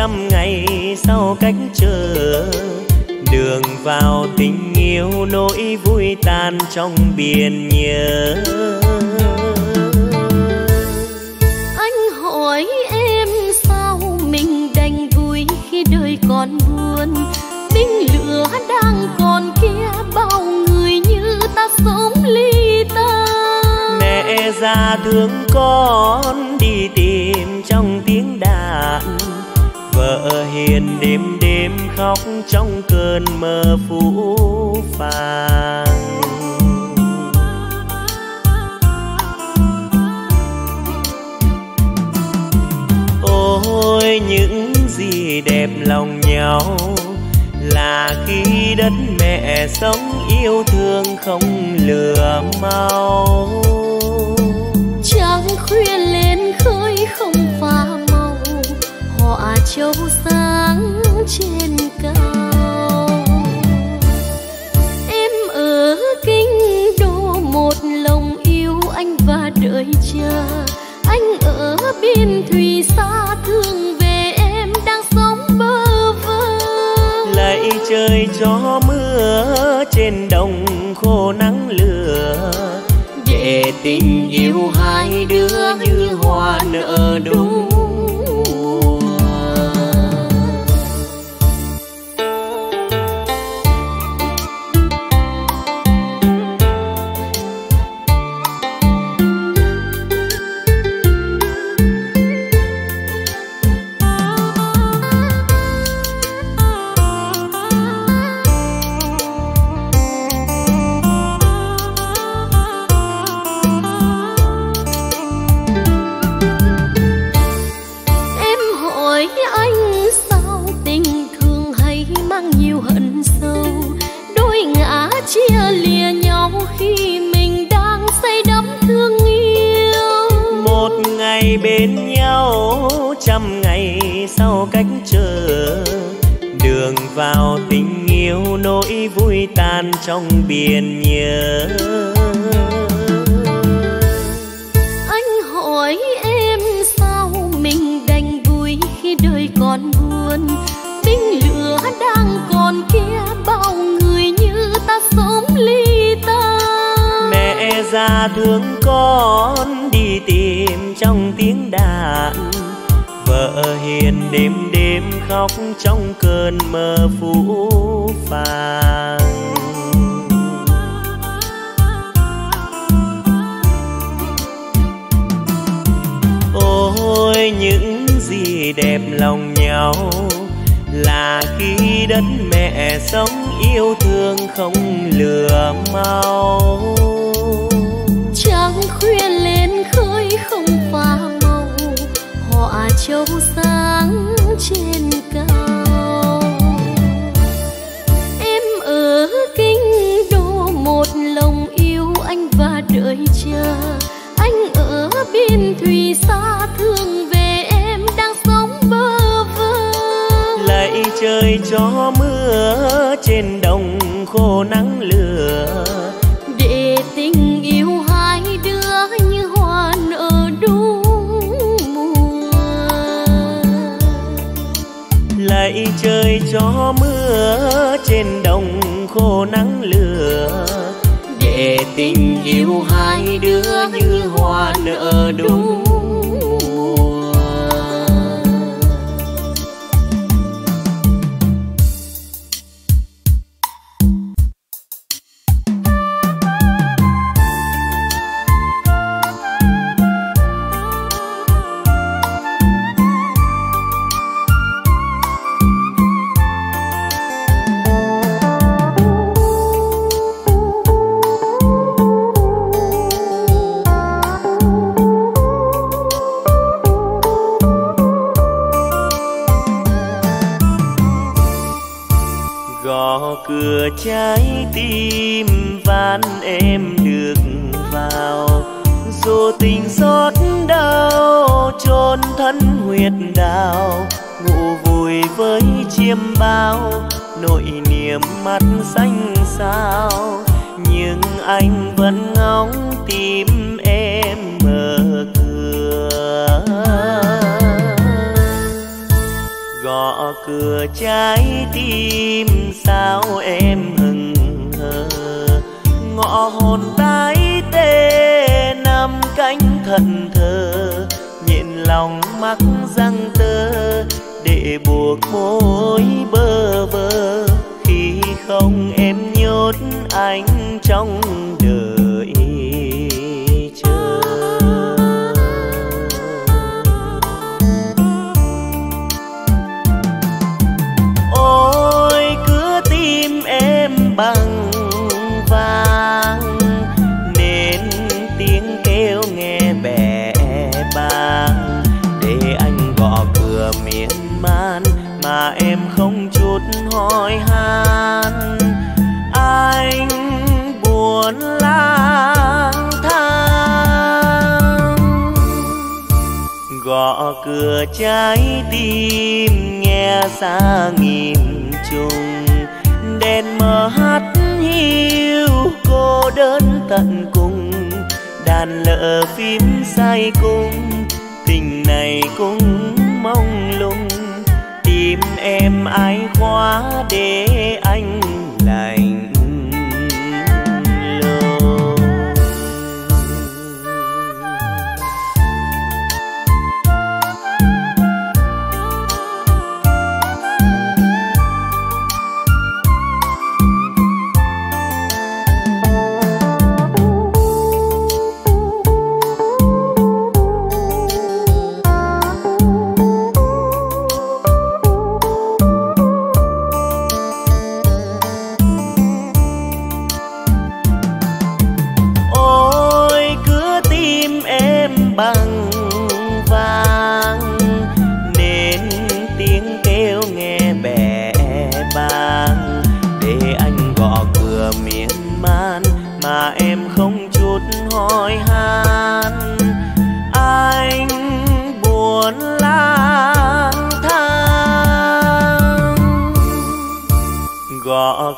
trăm ngày sau cách chờ, đường vào tình yêu nỗi vui tan trong biển nhớ. Anh hỏi em sao mình đành vui khi đời còn buồn, binh lửa đang còn kia bao người như ta sống ly ta. Mẹ già thương con đi tìm trong tiếng đàn, vợ hiền đêm đêm khóc trong cơn mơ phũ phàng. Ôi những gì đẹp lòng nhau là khi đất mẹ sống yêu thương không lừa mau. Trăng khuya lên khơi không pha màu, họ châu sáng trên cao. Em ở Kinh Đô một lòng yêu anh và đợi chờ, anh ở biên thùy xa thương về em đang sống bơ vơ. Lạy trời cho mưa trên đồng khô nắng lửa, để tình yêu hai đứa như hoa nở đúng. Bên nhau trăm ngày sau cách chờ, đường vào tình yêu nỗi vui tan trong biển nhớ. Anh hỏi em sao mình đành vui khi đời còn buồn, binh lửa đang còn kia bao người như ta sống ly ta. Mẹ già thương con đi tìm trong tiếng đàn, vợ hiền đêm đêm khóc trong cơn mơ phũ phàng. Ôi những gì đẹp lòng nhau là khi đất mẹ sống yêu thương không lừa mau. Trăng khuya lên khơi không pha màu, họ châu sáng trên cao. Em ở Kinh Đô một lòng yêu anh và đợi chờ, anh ở biên thùy xa thương về em đang sống bơ vơ. Lạy trời cho mưa trên đồng khô nắng lửa, để tình yêu hai đứa như hoa nở đúng mùa. Lạy trời cho mưa trên đồng khô nắng lửa, để tình yêu hai đứa như hoa nở đúng. Cửa trái tim van em được vào, dù tình xót đau chôn thân huyệt đào. Ngủ vùi với chiêm bao nỗi niềm mắt xanh xao, nhưng anh vẫn ngóng tìm em mở cửa. ngõ cửa trái tim sao em hừng hờ, ngõ hồn tái tê năm cánh thần thơ, nhịn lòng mắc răng tơ để buộc mối bơ vơ, khi không em nhốt anh trong đời chờ. Ôi cứ tim em bằng vang nên tiếng kêu nghe bè bàng, để anh gõ cửa miên man mà em không chút hỏi han. Anh buồn lang thang gõ cửa trái tim nghe xa nghìn trùng, đèn mờ hát hiu cô đơn tận cùng, đàn lỡ phím say cung tình này cũng mong lung, tim em ai khóa để anh lành.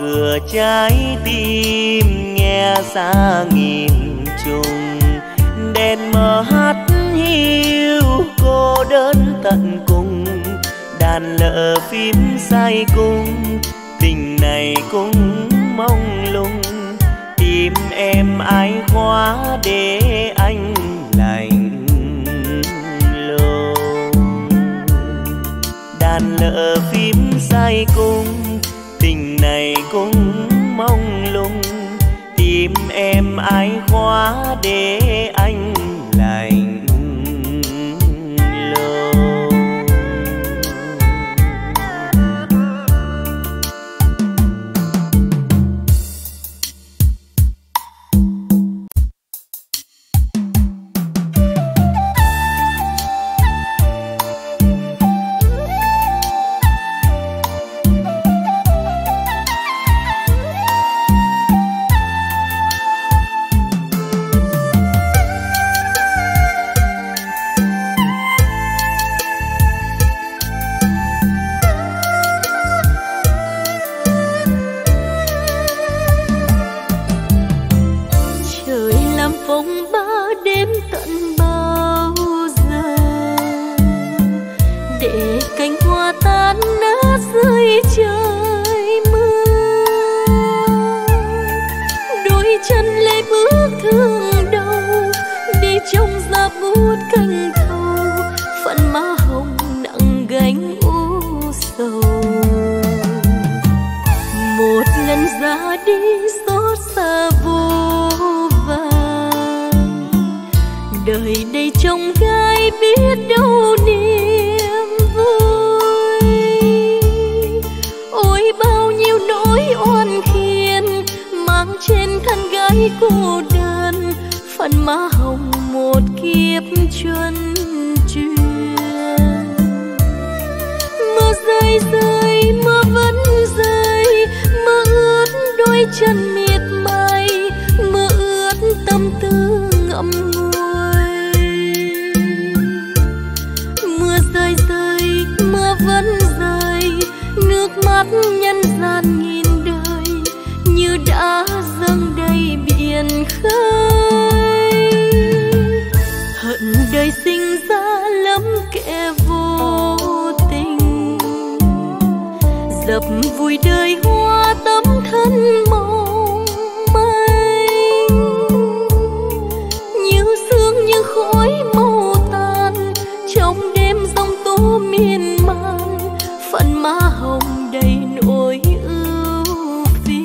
Cửa trái tim nghe xa nghìn trùng, đèn mờ hát hiu cô đơn tận cùng, đàn lỡ phím say cung tình này cũng mong lung, tim em ai khóa để anh lạnh lùng, đàn lỡ phím say cung này cũng mong lung, tìm em ai khóa để anh lành lùng. Đời sinh ra lắm kẻ vô tình, vùi đời hoa tấm thân mong manh, như sương như khói màu tan trong đêm giông tố miên man, phận má hồng đầy nỗi ưu phiền.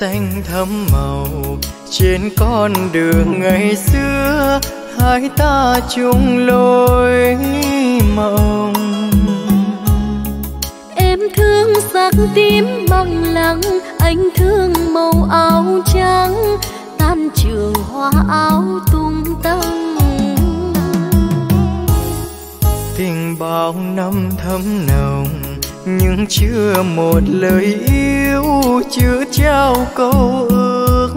Xanh thấm màu trên con đường ngày xưa, hai ta chung lối mộng. Em thương sắc tím bằng lăng, anh thương màu áo trắng, tan trường hoa áo tung tăng. Tình bao năm thấm nồng, nhưng chưa một lời yêu, chưa trao câu ước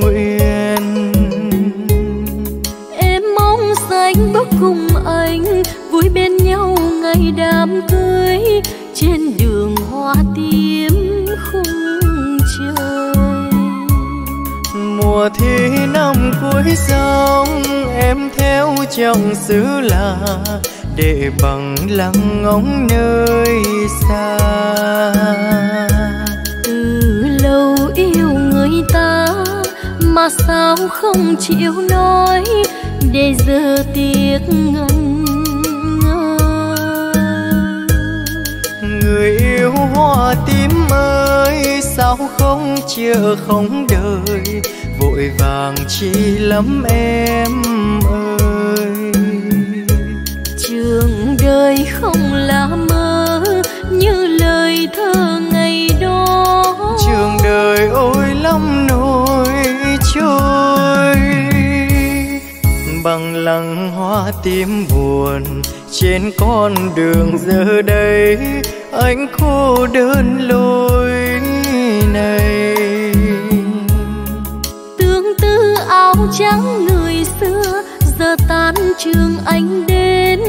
nguyện. Em mong xanh bước cùng anh, vui bên nhau ngày đám cưới, trên đường hoa tím khung trời. Mùa thi năm cuối sông, em theo chồng xứ là để bằng lăng ngóng nơi xa. Từ lâu yêu người ta mà sao không chịu nói, để giờ tiếc ngần ngơ. Người yêu hoa tím ơi, sao không chờ không đợi, vội vàng chi lắm em ơi. Đường đời không là mơ như lời thơ ngày đó, trường đời ôi lắm nỗi trôi. Bằng lăng hoa tím buồn Trên con đường giờ đây anh cô đơn lối này. Tương tư áo trắng người xưa giờ tan trường anh đến,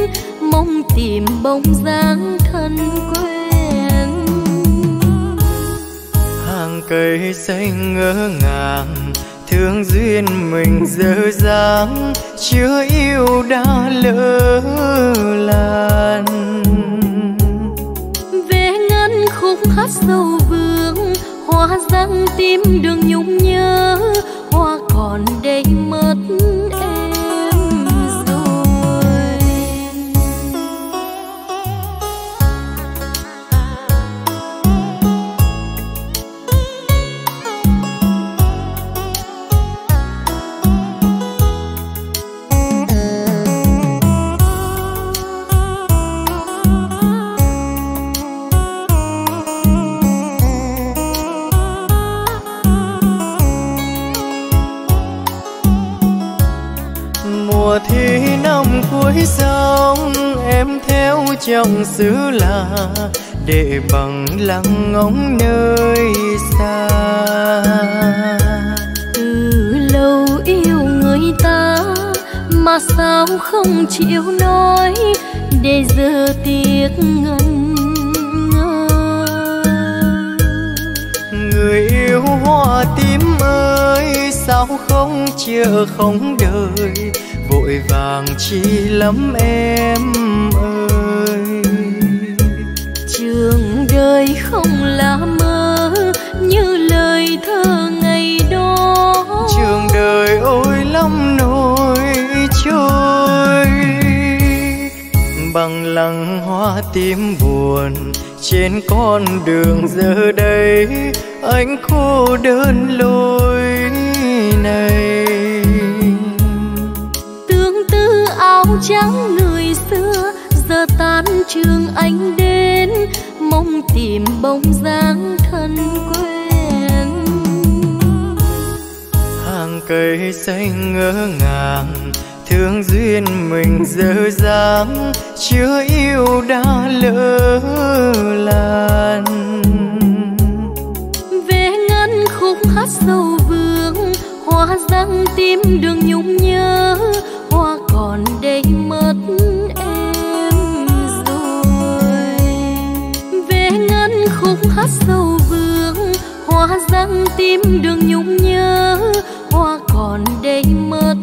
mong tìm bóng dáng thân quen. Hàng cây xanh ngỡ ngàng thương duyên mình dở dáng, chưa yêu đã lỡ làn. Về ngân khúc hát sâu vương, hoa răng tim đường nhung nhớ, hoa còn đây mất em rồi. Cuối sông em theo chồng xứ lạ, để bằng lăng ngóng nơi xa. Từ lâu yêu người ta mà sao không chịu nói, để giờ tiếc ngần ngơ. Người yêu hoa tím ơi, sao không chờ không đợi, vội vàng chi lắm em ơi. Trường đời không là mơ như lời thơ ngày đó, trường đời ôi lắm nỗi trôi. Bằng lăng hoa tím buồn, trên con đường giờ đây anh cô đơn lối này. Áo trắng người xưa giờ tan trường anh đến, mong tìm bóng dáng thân quen. Hàng cây xanh ngỡ ngàng thương duyên mình dở dáng, chưa yêu đã lỡ làn. Về ngân khúc hát sâu vương, hoa răng tim đường nhung nhớ, hoa còn đây mất em rồi. Về ngân khúc hát sâu vương, hoa răng tim đường nhung nhớ, hoa còn đây mất